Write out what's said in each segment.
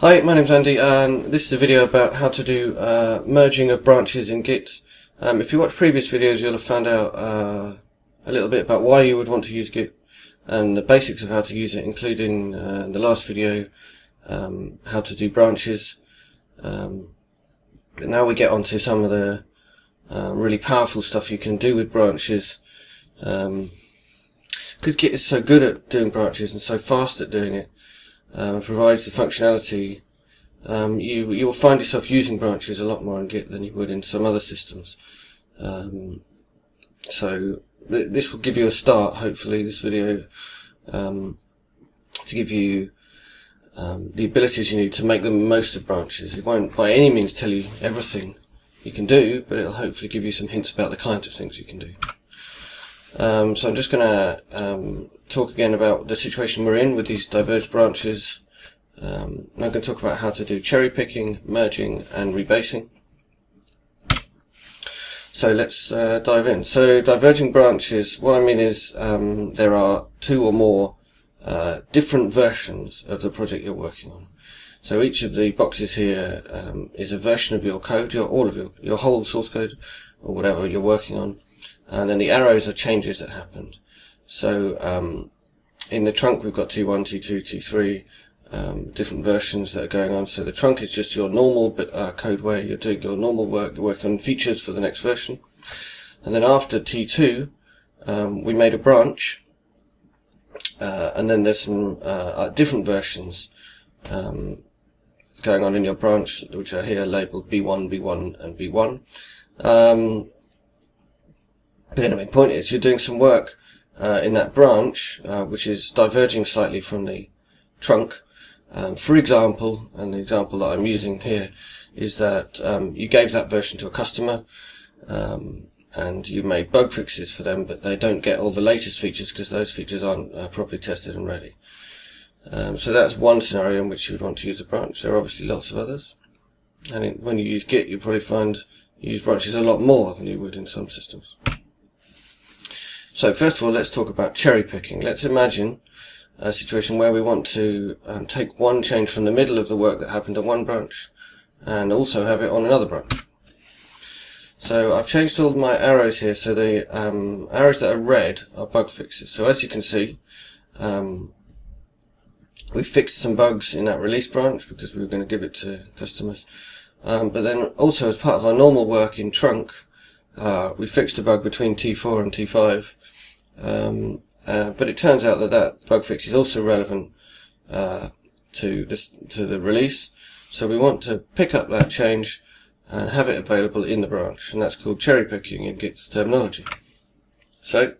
Hi, my name's Andy and this is a video about how to do merging of branches in Git. If you watch previous videos you'll have found out a little bit about why you would want to use Git and the basics of how to use it, including in the last video how to do branches. But now we get onto some of the really powerful stuff you can do with branches, because Git is so good at doing branches and so fast at doing it. Provides the functionality. You'll find yourself using branches a lot more in Git than you would in some other systems. So this will give you a start, hopefully, this video, to give you the abilities you need to make the most of branches. It won't by any means tell you everything you can do, but it'll hopefully give you some hints about the kinds of things you can do. So I'm just going to talk again about the situation we're in with these diverged branches. And I'm going to talk about how to do cherry picking, merging and rebasing. So let's dive in. So diverging branches, what I mean is there are two or more different versions of the project you're working on. So each of the boxes here is a version of your code, your whole source code or whatever you're working on. And then the arrows are changes that happened. So in the trunk we've got T1, T2, T3, different versions that are going on. So the trunk is just your normal code where you're doing your normal work, you're working on features for the next version. And then after T2 we made a branch, and then there's some different versions going on in your branch, which are here labelled B1, B1 and B1. But anyway, the point is you're doing some work in that branch which is diverging slightly from the trunk. For example, and the example that I'm using here is that you gave that version to a customer and you made bug fixes for them, but they don't get all the latest features because those features aren't properly tested and ready. So that's one scenario in which you would want to use a branch. There are obviously lots of others, and when you use Git you'll probably find you use branches a lot more than you would in some systems. So first of all, let's talk about cherry picking. Let's imagine a situation where we want to take one change from the middle of the work that happened on one branch and also have it on another branch. So I've changed all my arrows here, so the arrows that are red are bug fixes. So as you can see, we fixed some bugs in that release branch because we were going to give it to customers. But then also as part of our normal work in trunk, we fixed a bug between T4 and T5, but it turns out that that bug fix is also relevant to the release, so we want to pick up that change and have it available in the branch, and that's called cherry picking in Git's terminology. So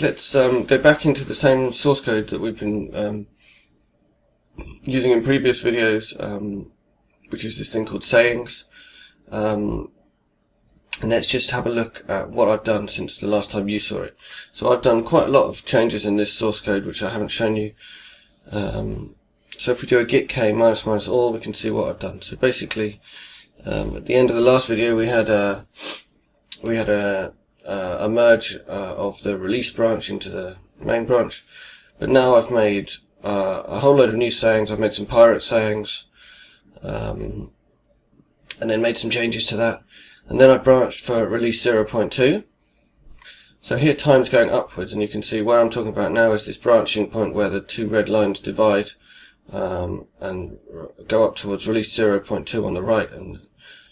let's go back into the same source code that we've been using in previous videos, which is this thing called sayings. And let's just have a look at what I've done since the last time you saw it. So I've done quite a lot of changes in this source code which I haven't shown you. So if we do a git k --all we can see what I've done. So basically at the end of the last video we had a merge of the release branch into the main branch, but now I've made a whole load of new sayings. I've made some pirate sayings and then made some changes to that. And then I branched for release 0.2. So here time's going upwards, and you can see where I'm talking about now is this branching point where the two red lines divide and go up towards release 0.2 on the right and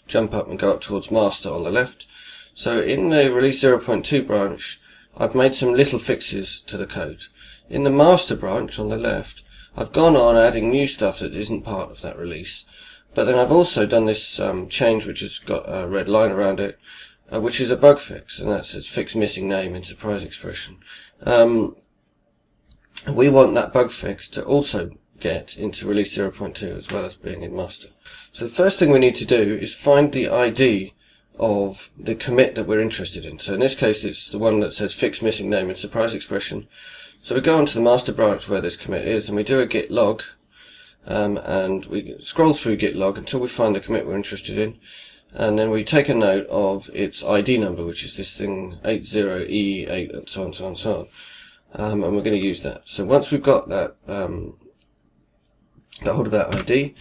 jump up and go up towards master on the left. So in the release 0.2 branch I've made some little fixes to the code. In the master branch on the left I've gone on adding new stuff that isn't part of that release. But then I've also done this change which has got a red line around it, which is a bug fix, and that's its fix missing name in surprise expression. We want that bug fix to also get into release 0.2 as well as being in master. So the first thing we need to do is find the ID of the commit that we're interested in. So in this case it's the one that says fix missing name in surprise expression. So we go onto the master branch where this commit is and we do a git log. And we scroll through git log until we find the commit we're interested in, and then we take a note of its ID number, which is this thing 80E8 and so on so on so on, and we're going to use that. So once we've got that, got hold of that ID,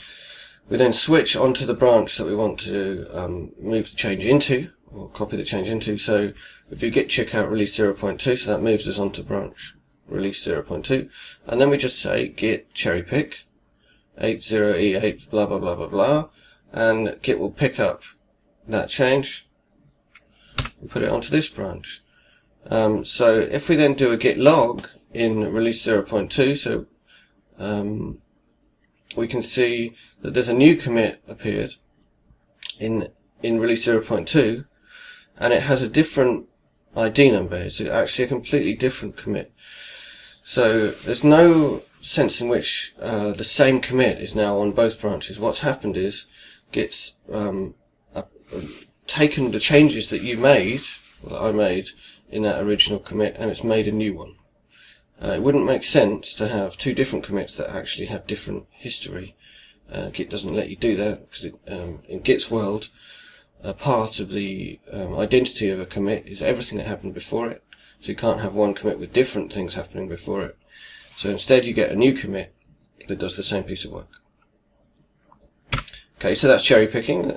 We then switch onto the branch that we want to move the change into, or copy the change into. So we do git checkout release 0.2, so that moves us onto branch release 0.2. And then we just say git cherry pick 80E8 blah blah blah blah blah, and git will pick up that change and put it onto this branch. So if we then do a git log in release 0.2, so we can see that there's a new commit appeared in release 0.2, and it has a different ID number. It's actually a completely different commit. So there's no sense in which the same commit is now on both branches. What's happened is Git's taken the changes that you made, or that I made, in that original commit, and it's made a new one. It wouldn't make sense to have two different commits that actually have different history. Git doesn't let you do that, because in Git's world, a part of the identity of a commit is everything that happened before it. So you can't have one commit with different things happening before it. So instead you get a new commit that does the same piece of work. Okay, so that's cherry picking.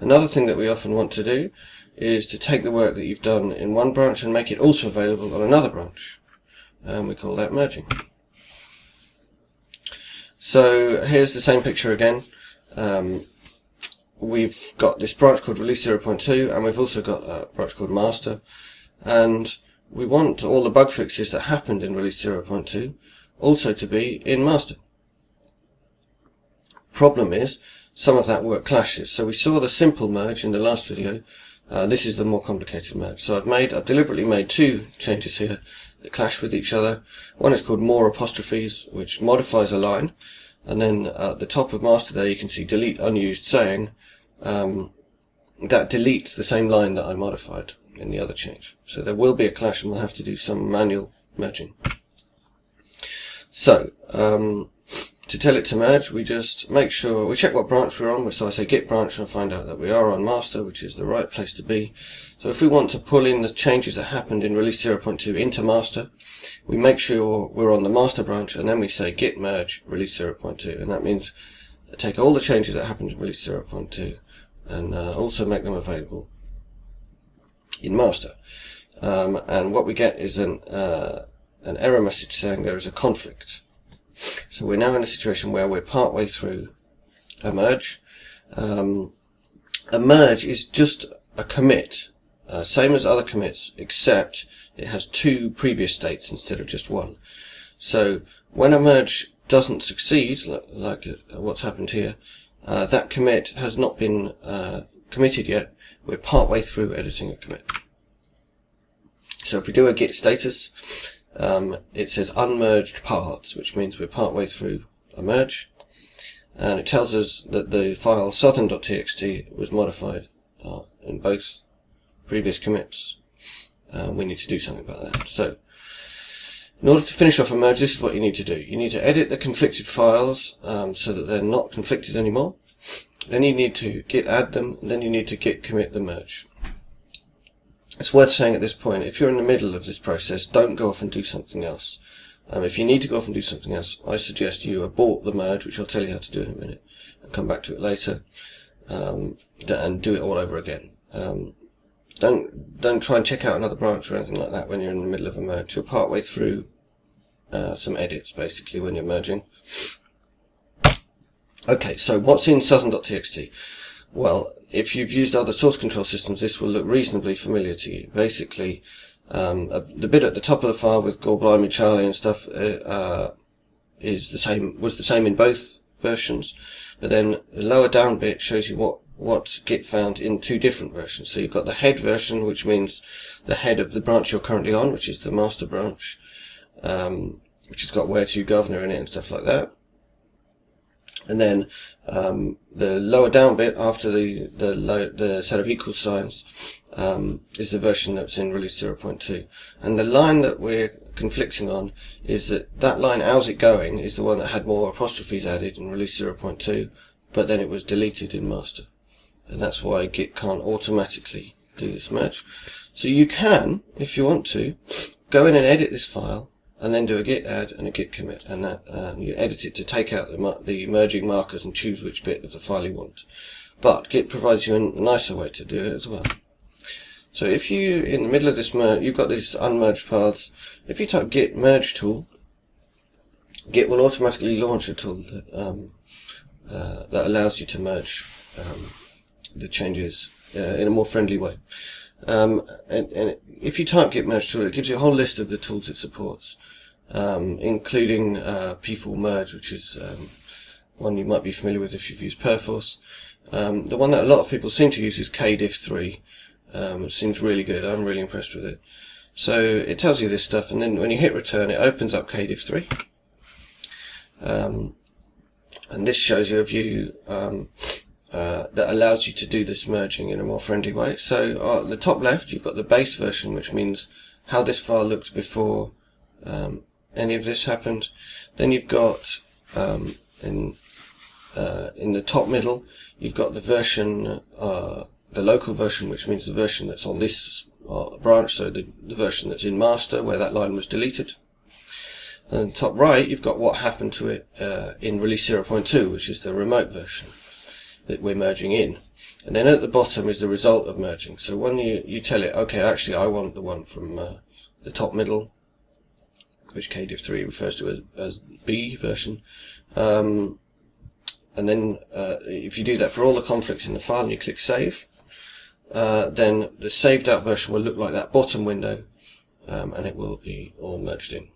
Another thing that we often want to do is to take the work that you've done in one branch and make it also available on another branch. We call that merging. So here's the same picture again. We've got this branch called release 0.2, and we've also got a branch called master, and we want all the bug fixes that happened in release 0.2 also to be in master. Problem is, some of that work clashes. So we saw the simple merge in the last video. This is the more complicated merge. So I've deliberately made two changes here that clash with each other. One is called more apostrophes, which modifies a line, and then at the top of master there you can see delete unused saying. That deletes the same line that I modified in the other change. So there will be a clash, and we'll have to do some manual merging. So to tell it to merge, we just make sure we check what branch we're on. So I say git branch and find out that we are on master, which is the right place to be. So if we want to pull in the changes that happened in release 0.2 into master, we make sure we're on the master branch, and then we say git merge release 0.2, and that means take all the changes that happened in release 0.2 and also make them available in master. And what we get is an error message saying there is a conflict. So we're now in a situation where we're partway through a merge. A merge is just a commit, same as other commits, except it has two previous states instead of just one. So when a merge doesn't succeed, like what's happened here, that commit has not been committed yet. We're partway through editing a commit. So if we do a git status, it says unmerged parts, which means we're partway through a merge, and it tells us that the file southern.txt was modified in both previous commits. We need to do something about that. So in order to finish off a merge, this is what you need to do. You need to edit the conflicted files so that they're not conflicted anymore. Then you need to git add them, and then you need to git commit the merge. It's worth saying at this point, if you're in the middle of this process, don't go off and do something else. If you need to go off and do something else, I suggest you abort the merge, which I'll tell you how to do in a minute, and come back to it later, and do it all over again. Don't try and check out another branch or anything like that when you're in the middle of a merge. You're partway through some edits, basically, when you're merging. Okay, so what's in southern.txt? Well, if you've used other source control systems, this will look reasonably familiar to you. Basically, the bit at the top of the file with Gore Blimey Charlie and stuff is the same, was the same in both versions, but then the lower down bit shows you what Git found in two different versions. So you've got the head version, which means the head of the branch you're currently on, which is the master branch, which has got where to governor in it and stuff like that. And then the lower down bit after the set of equal signs is the version that's in release 0.2. And the line that we're conflicting on is that line, how's it going, is the one that had more apostrophes added in release 0.2, but then it was deleted in master. And that's why Git can't automatically do this merge. So you can, if you want to, go in and edit this file and then do a git add and a git commit, and that you edit it to take out the merging markers and choose which bit of the file you want. But Git provides you a nicer way to do it as well. So if you, in the middle of this merge, you've got these unmerged paths, if you type git merge tool, Git will automatically launch a tool that allows you to merge the changes in a more friendly way. And if you type git merge tool, it gives you a whole list of the tools it supports, including P4 merge, which is one you might be familiar with if you've used Perforce. The one that a lot of people seem to use is Kdiff3. It seems really good. I'm really impressed with it. So it tells you this stuff, and then when you hit return, it opens up Kdiff3. And this shows you a view that allows you to do this merging in a more friendly way. So on the top left, you've got the base version, which means how this file looked before any of this happened. Then you've got in the top middle, you've got the version, the local version, which means the version that's on this branch, so the version that's in master, where that line was deleted. And in the top right, you've got what happened to it in release 0.2, which is the remote version that we're merging in. And then at the bottom is the result of merging. So when you tell it, okay, actually I want the one from the top middle, which Kdiff3 refers to as B version, and then if you do that for all the conflicts in the file and you click save, then the saved out version will look like that bottom window, and it will be all merged in.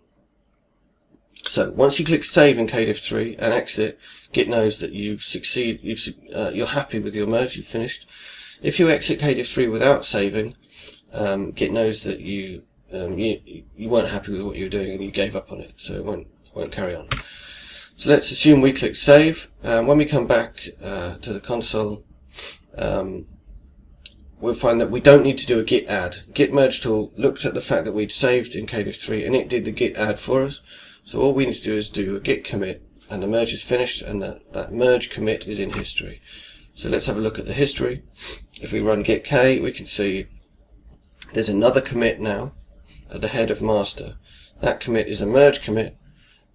So once you click save in Kdiff3 and exit, Git knows that you're happy with your merge, you've finished. If you exit Kdiff3 without saving, Git knows that you weren't happy with what you were doing and you gave up on it, so it won't carry on. So let's assume we click save. When we come back to the console, we'll find that we don't need to do a git add. Git merge tool looked at the fact that we'd saved in Kdiff3 and it did the git add for us. So all we need to do is do a git commit, and the merge is finished, and that merge commit is in history. So let's have a look at the history. If we run git k, we can see there's another commit now at the head of master. That commit is a merge commit.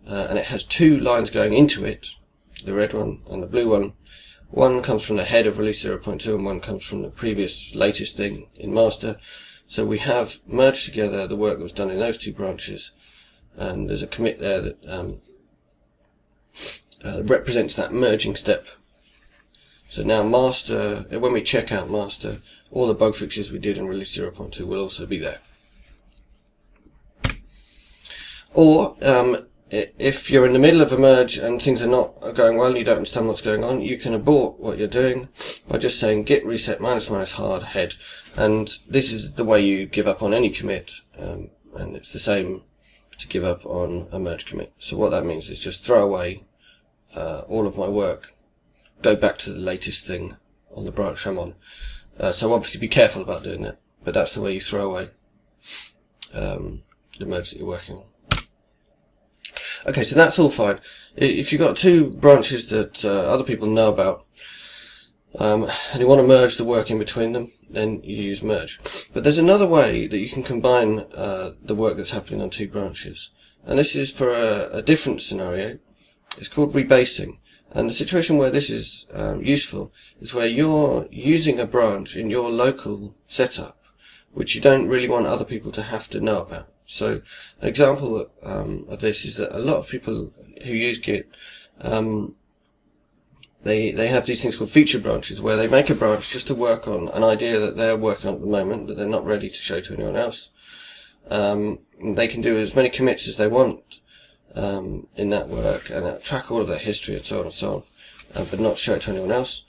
And it has two lines going into it, the red one and the blue one. One comes from the head of release 0.2 and one comes from the previous latest thing in master. So we have merged together the work that was done in those two branches, and there's a commit there that represents that merging step. So now master, when we check out master, all the bug fixes we did in release 0.2 will also be there. Or if you're in the middle of a merge and things are not going well and you don't understand what's going on, you can abort what you're doing by just saying git reset --" hard head. And this is the way you give up on any commit, and it's the same to give up on a merge commit. So what that means is just throw away all of my work, go back to the latest thing on the branch I'm on. So obviously be careful about doing that, but that's the way you throw away the merge that you're working on. Okay, so that's all fine. If you've got two branches that other people know about, and you want to merge the work in between them, then you use merge. But there's another way that you can combine the work that's happening on two branches. And this is for a different scenario. It's called rebasing. And the situation where this is useful is where you're using a branch in your local setup, which you don't really want other people to have to know about. So an example of this is that a lot of people who use Git, they have these things called feature branches, where they make a branch just to work on an idea that they're working on at the moment, that they're not ready to show to anyone else. They can do as many commits as they want in that work, and they'll track all of their history and so on and so on, but not show it to anyone else.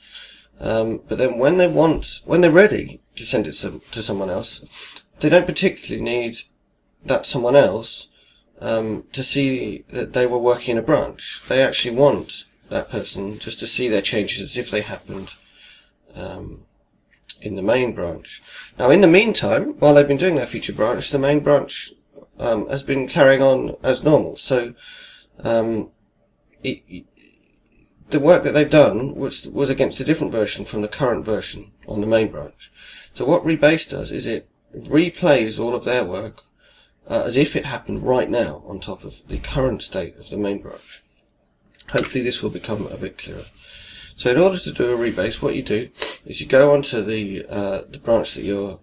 But then when they're ready to send it to someone else, they don't particularly need that someone else to see that they were working in a branch. They actually want that person just to see their changes as if they happened in the main branch. Now in the meantime, while they've been doing their feature branch, the main branch has been carrying on as normal. So the work that they've done was against a different version from the current version on the main branch. So what rebase does is it replays all of their work as if it happened right now on top of the current state of the main branch. Hopefully this will become a bit clearer. So in order to do a rebase, what you do is you go onto the branch that you're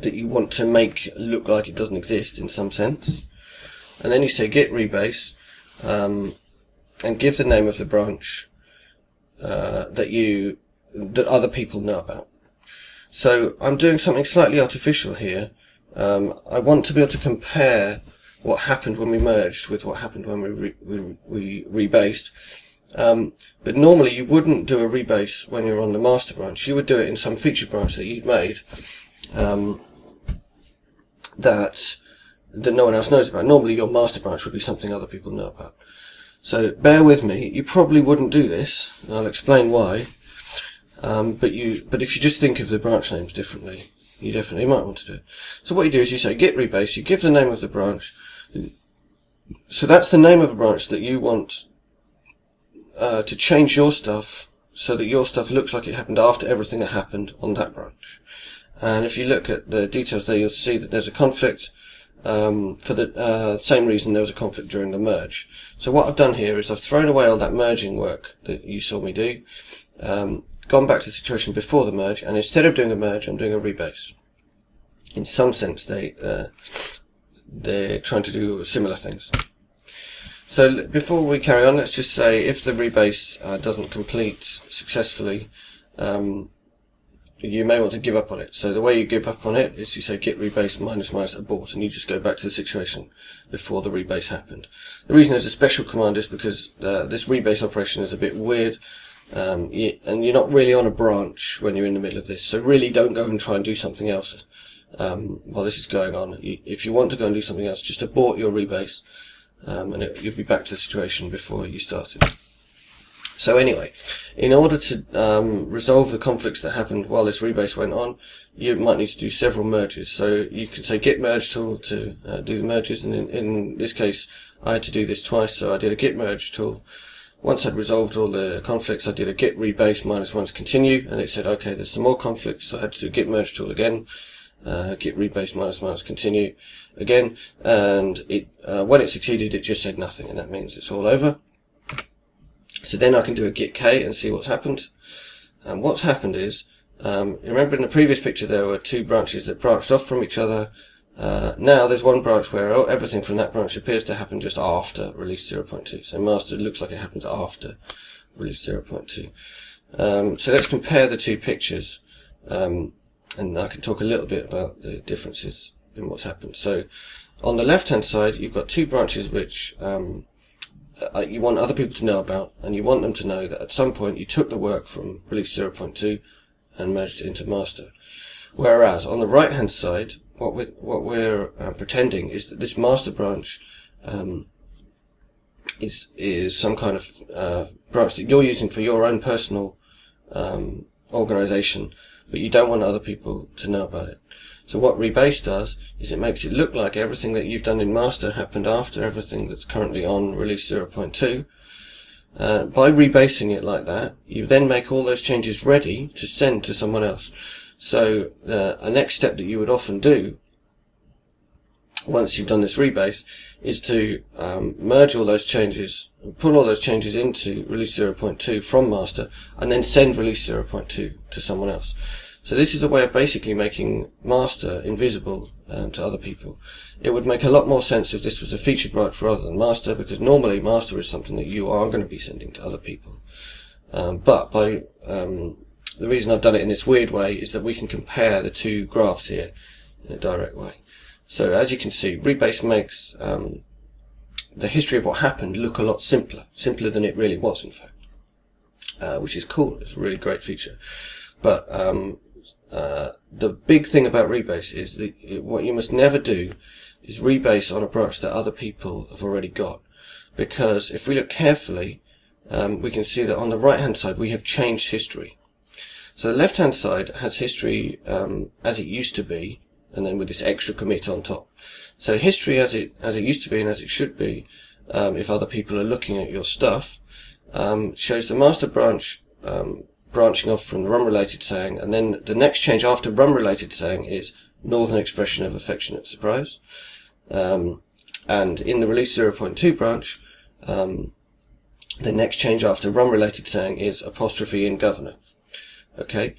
that you want to make look like it doesn't exist in some sense, and then you say git rebase and give the name of the branch that other people know about. So I'm doing something slightly artificial here. I want to be able to compare what happened when we merged with what happened when we rebased. But normally you wouldn't do a rebase when you're on the master branch. You would do it in some feature branch that you'd made that no one else knows about. Normally your master branch would be something other people know about. So bear with me. You probably wouldn't do this, and I'll explain why. But if you just think of the branch names differently, you definitely might want to do it. So what you do is you say git rebase, you give the name of the branch. So that's the name of a branch that you want to change your stuff so that your stuff looks like it happened after everything that happened on that branch. And if you look at the details there, you'll see that there's a conflict. For the same reason there was a conflict during the merge. So what I've done here is I've thrown away all that merging work that you saw me do, gone back to the situation before the merge, and instead of doing a merge, I'm doing a rebase. In some sense, they're trying to do similar things. So before we carry on, let's just say if the rebase doesn't complete successfully, you may want to give up on it. So the way you give up on it is you say git rebase --" abort, and you just go back to the situation before the rebase happened. The reason there's a special command is because this rebase operation is a bit weird, and you're not really on a branch when you're in the middle of this, so really don't go and try and do something else while this is going on. If you want to go and do something else, just abort your rebase, and you'll be back to the situation before you started. So anyway, in order to resolve the conflicts that happened while this rebase went on, you might need to do several merges. So you can say git merge tool to do the merges, and in this case I had to do this twice, so I did a git merge tool. Once I'd resolved all the conflicts, I did a git rebase --" continue, and it said okay, there's some more conflicts, so I had to do git merge tool again, git rebase --" continue again, and it when it succeeded it just said nothing, and that means it's all over. So then I can do a git k and see what's happened. And what's happened is, remember in the previous picture there were two branches that branched off from each other. Now there's one branch where everything from that branch appears to happen just after release 0.2. So master looks like it happens after release 0.2. So let's compare the two pictures, and I can talk a little bit about the differences in what's happened. So on the left hand side you've got two branches which you want other people to know about, and you want them to know that at some point you took the work from release 0.2 and merged it into master. Whereas on the right hand side, what we're pretending is that this master branch is some kind of branch that you're using for your own personal organization, but you don't want other people to know about it. So what rebase does is it makes it look like everything that you've done in master happened after everything that's currently on release 0.2. By rebasing it like that, you then make all those changes ready to send to someone else. So a next step that you would often do once you've done this rebase is to merge all those changes, pull all those changes into release 0.2 from master, and then send release 0.2 to someone else. So this is a way of basically making master invisible to other people. It would make a lot more sense if this was a feature branch rather than master, because normally master is something that you are going to be sending to other people. The reason I've done it in this weird way is that we can compare the two graphs here in a direct way. So as you can see, rebase makes the history of what happened look a lot simpler than it really was, in fact, which is cool. It's a really great feature. But the big thing about rebase is that what you must never do is rebase on a branch that other people have already got, because if we look carefully we can see that on the right hand side we have changed history. So the left hand side has history as it used to be, and then with this extra commit on top. So history as it used to be and as it should be, if other people are looking at your stuff, shows the master branch branching off from the run related saying, and then the next change after run related saying is northern expression of affectionate surprise. And in the release 0.2 branch, the next change after run-related saying is apostrophe in governor. Okay,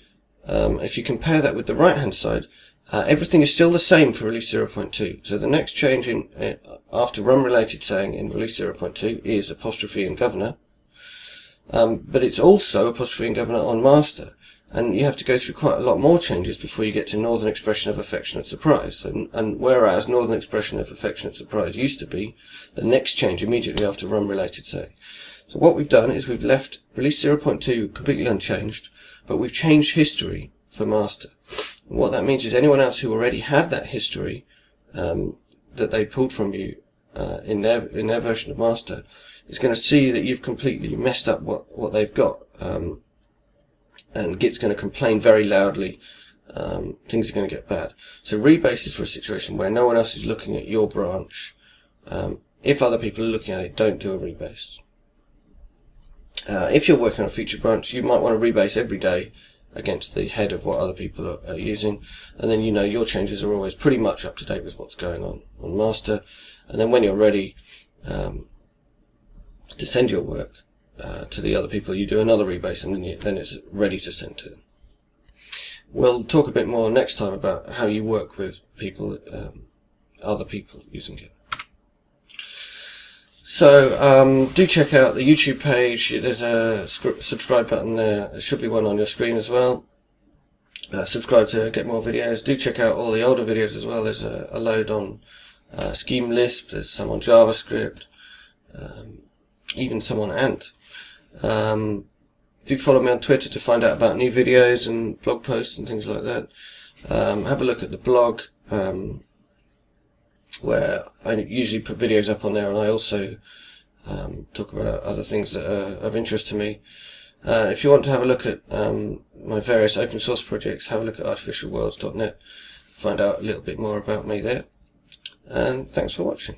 if you compare that with the right-hand side, everything is still the same for release 0.2. So the next change in after run-related saying in release 0.2 is apostrophe in governor, but it's also apostrophe in governor on master. And you have to go through quite a lot more changes before you get to northern expression of affectionate surprise. And whereas northern expression of affectionate surprise used to be the next change immediately after run related saying. So what we've done is we've left release 0.2 completely unchanged, but we've changed history for master. And what that means is anyone else who already had that history that they pulled from you in their version of master is going to see that you've completely messed up what they've got. And Git's going to complain very loudly, things are going to get bad. So rebase is for a situation where no one else is looking at your branch. If other people are looking at it, don't do a rebase. If you're working on a feature branch, you might want to rebase every day against the head of what other people are using, and then you know your changes are always pretty much up to date with what's going on master. And then when you're ready to send your work to the other people, you do another rebase, and then it's ready to send to them. We'll talk a bit more next time about how you work with people, other people using Git. So do check out the YouTube page. There's a subscribe button there. There should be one on your screen as well. Subscribe to get more videos. Do check out all the older videos as well. There's a load on Scheme Lisp. There's some on JavaScript. Even some on Ant. Do follow me on Twitter to find out about new videos and blog posts and things like that. Have a look at the blog, where I usually put videos up on there, and I also talk about other things that are of interest to me. If you want to have a look at my various open source projects, have a look at artificialworlds.net. Find out a little bit more about me there. And thanks for watching.